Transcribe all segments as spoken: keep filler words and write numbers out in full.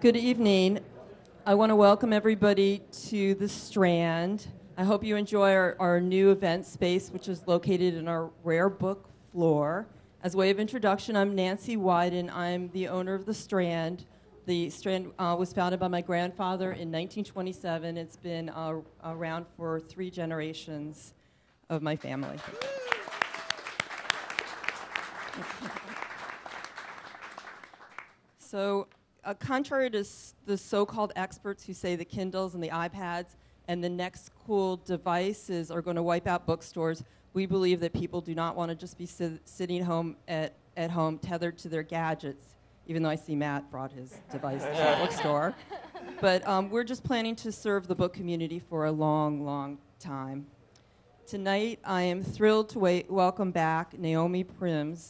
Good evening. I want to welcome everybody to The Strand. I hope you enjoy our, our new event space, which is located in our rare book floor. As a way of introduction, I'm Nancy Wyden. I'm the owner of The Strand. The Strand uh, was founded by my grandfather in nineteen twenty-seven. It's been uh, around for three generations of my family. So, Uh, contrary to s the so-called experts who say the Kindles and the iPads and the next cool devices are going to wipe out bookstores, we believe that people do not want to just be si sitting home at, at home tethered to their gadgets, even though I see Matt brought his device to the bookstore. But um, we're just planning to serve the book community for a long, long time. Tonight, I am thrilled to wait welcome back Nomi Prins,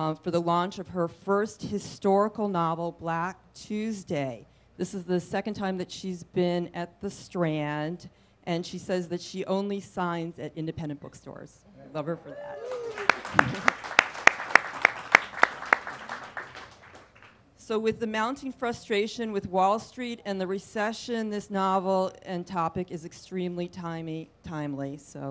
Uh, for the launch of her first historical novel, Black Tuesday. This is the second time that she's been at The Strand, and she says that she only signs at independent bookstores. I love her for that. So with the mounting frustration with Wall Street and the recession, this novel and topic is extremely timely, timely so.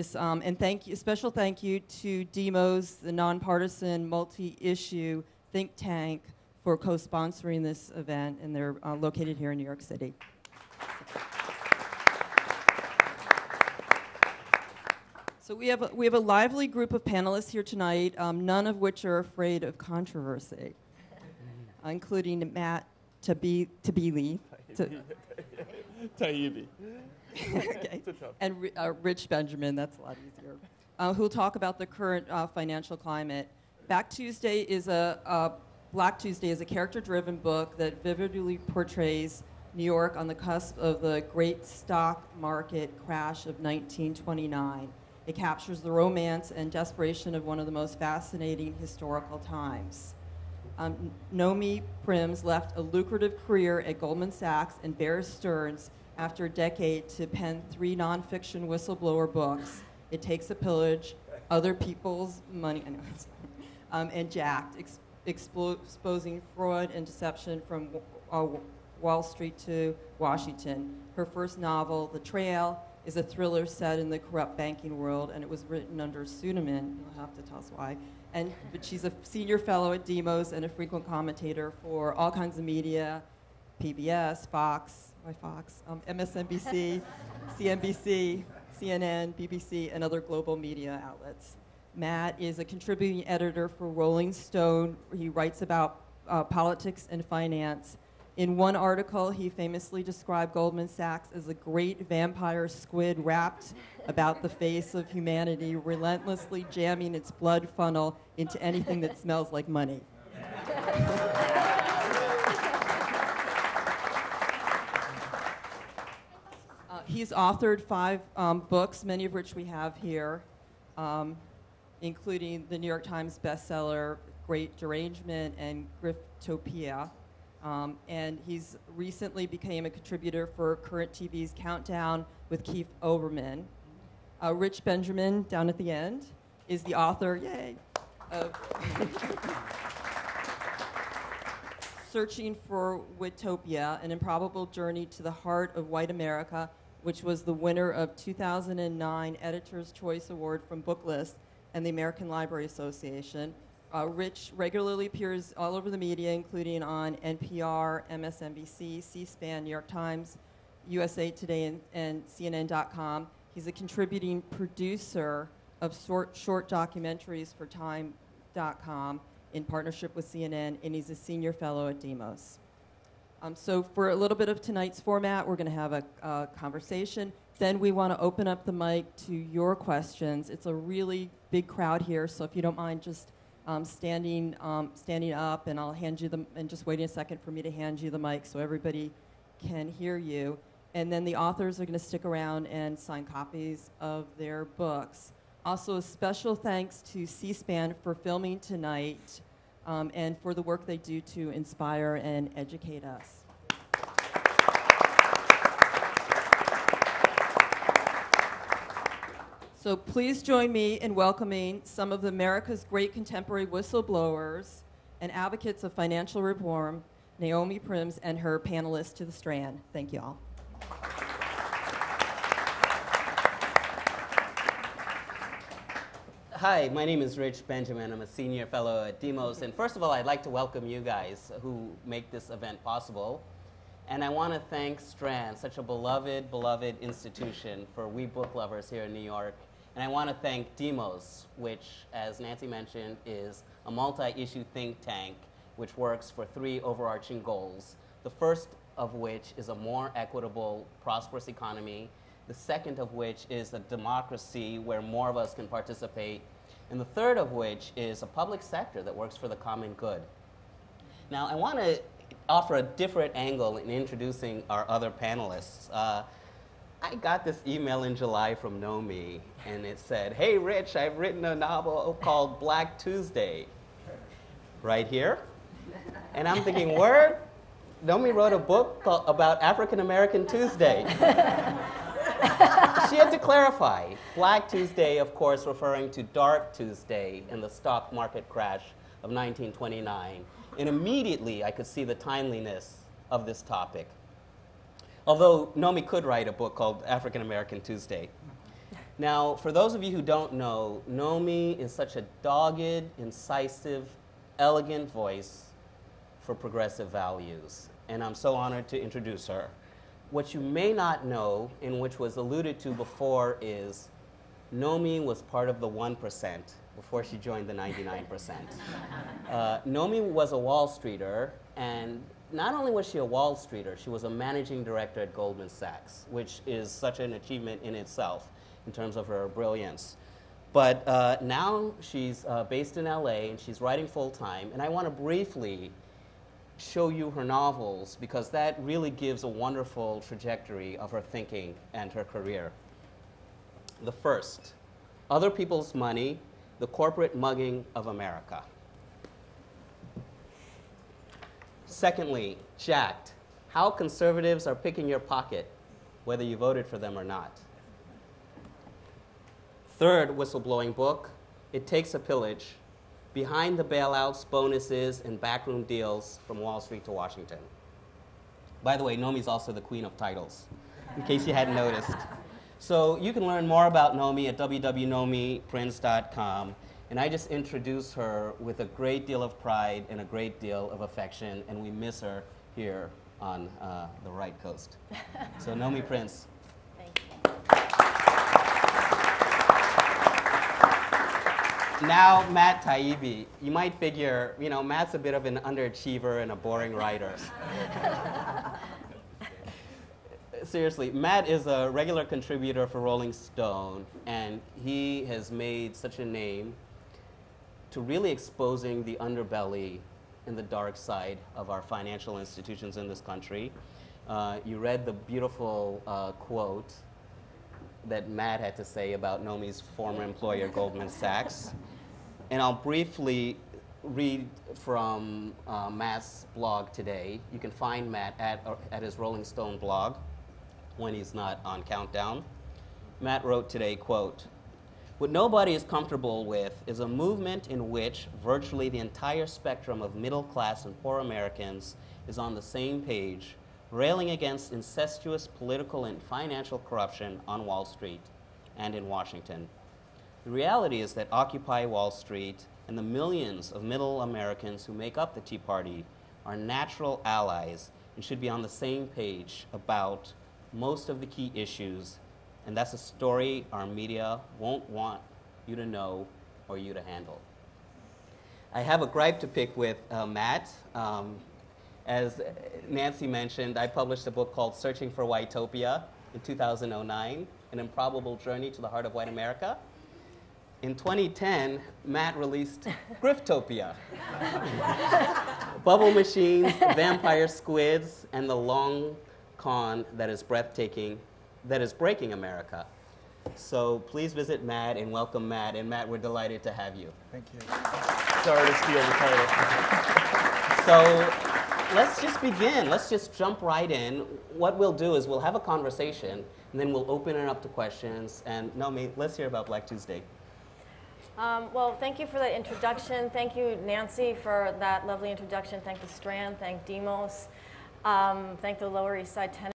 This, um, and thank you, special thank you to Demos, the nonpartisan multi-issue think tank, for co-sponsoring this event, and they're uh, located here in New York City. So we have a, we have a lively group of panelists here tonight, um, none of which are afraid of controversy, uh, including Matt Taibbi, Taibbi, Taibbi. Okay. And uh, Rich Benjamin, that's a lot easier, uh, who will talk about the current uh, financial climate. Black Tuesday is a uh, Black Tuesday is a character-driven book that vividly portrays New York on the cusp of the great stock market crash of nineteen twenty-nine. It captures the romance and desperation of one of the most fascinating historical times. Um, Nomi Prins left a lucrative career at Goldman Sachs and Bear Stearns after a decade to pen three nonfiction whistleblower books, It Takes a Pillage, Other People's Money, I know, um, and Jacked, ex exposing fraud and deception from uh, Wall Street to Washington. Her first novel, The Trail, is a thriller set in the corrupt banking world, and it was written under a pseudonym. You'll have to tell us why. And, but she's a senior fellow at Demos and a frequent commentator for all kinds of media, P B S, Fox, by Fox, um, M S N B C, C N B C, C N N, B B C, and other global media outlets. Matt is a contributing editor for Rolling Stone. He writes about uh, politics and finance. In one article, he famously described Goldman Sachs as a great vampire squid wrapped about the face of humanity, relentlessly jamming its blood funnel into anything that smells like money. He's authored five um, books, many of which we have here, um, including the New York Times bestseller, Great Derangement, and Griftopia. Um, and he's recently became a contributor for Current T V's Countdown with Keith Olbermann. Uh, Rich Benjamin, down at the end, is the author, yay, of Searching for Whitopia, an improbable journey to the heart of white America, which was the winner of two thousand nine Editor's Choice Award from Booklist and the American Library Association. Uh, Rich regularly appears all over the media, including on N P R, M S N B C, C-SPAN, New York Times, U S A Today, and, and C N N dot com. He's a contributing producer of short, short documentaries for Time dot com in partnership with C N N, and he's a senior fellow at Demos. Um, so for a little bit of tonight's format, we're going to have a, a conversation. Then we want to open up the mic to your questions. It's a really big crowd here, so if you don't mind just um, standing, um, standing up, and I'll hand you the, and just waiting a second for me to hand you the mic so everybody can hear you. And then the authors are going to stick around and sign copies of their books. Also, a special thanks to C-SPAN for filming tonight. Um, and for the work they do to inspire and educate us. So please join me in welcoming some of America's great contemporary whistleblowers and advocates of financial reform Nomi Prins and her panelists to The Strand. Thank you all. Hi, my name is Rich Benjamin. I'm a senior fellow at Demos. And first of all, I'd like to welcome you guys who make this event possible. And I want to thank Strand, such a beloved, beloved institution for we book lovers here in New York. And I want to thank Demos, which, as Nancy mentioned, is a multi-issue think tank which works for three overarching goals. The first of which is a more equitable, prosperous economy. The second of which is a democracy where more of us can participate. And the third of which is a public sector that works for the common good. Now, I want to offer a different angle in introducing our other panelists. Uh, I got this email in July from Nomi, and it said, hey, Rich, I've written a novel called Black Tuesday, right here. And I'm thinking, word? Nomi wrote a book called, about African-American Tuesday. She had to clarify. Black Tuesday, of course, referring to Dark Tuesday and the stock market crash of nineteen twenty-nine. And immediately, I could see the timeliness of this topic. Although Nomi could write a book called African American Tuesday. Now, for those of you who don't know, Nomi is such a dogged, incisive, elegant voice for progressive values. And I'm so honored to introduce her. What you may not know, and which was alluded to before, is Nomi was part of the one percent before she joined the ninety-nine percent. uh, Nomi was a Wall Streeter, and not only was she a Wall Streeter, she was a managing director at Goldman Sachs, which is such an achievement in itself in terms of her brilliance. But uh, now she's uh, based in L A, and she's writing full-time, and I want to briefly show you her novels, because that really gives a wonderful trajectory of her thinking and her career. The first, Other People's Money, The Corporate Mugging of America. Secondly, Jacked, How Conservatives Are Picking Your Pocket, Whether You Voted for Them or Not. Third whistleblowing book, It Takes a Pillage, Behind the Bailouts, Bonuses, and Backroom Deals from Wall Street to Washington. By the way, Nomi's also the queen of titles, in case you hadn't noticed. So you can learn more about Nomi at w w w dot nomi prins dot com. And I just introduced her with a great deal of pride and a great deal of affection, and we miss her here on uh, the right coast. So Nomi Prins. Thank you. Now Matt Taibbi. You might figure, you know, Matt's a bit of an underachiever and a boring writer. Seriously, Matt is a regular contributor for Rolling Stone, and he has made such a name to really exposing the underbelly and the dark side of our financial institutions in this country. Uh, you read the beautiful uh, quote that Matt had to say about Nomi's former employer, Goldman Sachs. And I'll briefly read from uh, Matt's blog today. You can find Matt at, uh, at his Rolling Stone blog when he's not on Countdown. Matt wrote today, quote, what nobody is comfortable with is a movement in which virtually the entire spectrum of middle class and poor Americans is on the same page, railing against incestuous political and financial corruption on Wall Street and in Washington. The reality is that Occupy Wall Street and the millions of middle Americans who make up the Tea Party are natural allies and should be on the same page about most of the key issues, and that's a story our media won't want you to know or you to handle. I have a gripe to pick with uh, Matt. Um, as Nancy mentioned, I published a book called Searching for Whitopia in two thousand nine, An Improbable Journey to the Heart of White America. In twenty ten, Matt released Griftopia, Bubble Machines, Vampire Squids, and the long con that is breathtaking, that is breaking America. So please visit Matt and welcome Matt. And Matt, we're delighted to have you. Thank you. Sorry to steal the title. So let's just begin. Let's just jump right in. What we'll do is we'll have a conversation, and then we'll open it up to questions. And Nomi, let's hear about Black Tuesday. Um, well, thank you for that introduction. Thank you, Nancy, for that lovely introduction. Thank The Strand. Thank Demos. Um, thank the Lower East Side Tenants.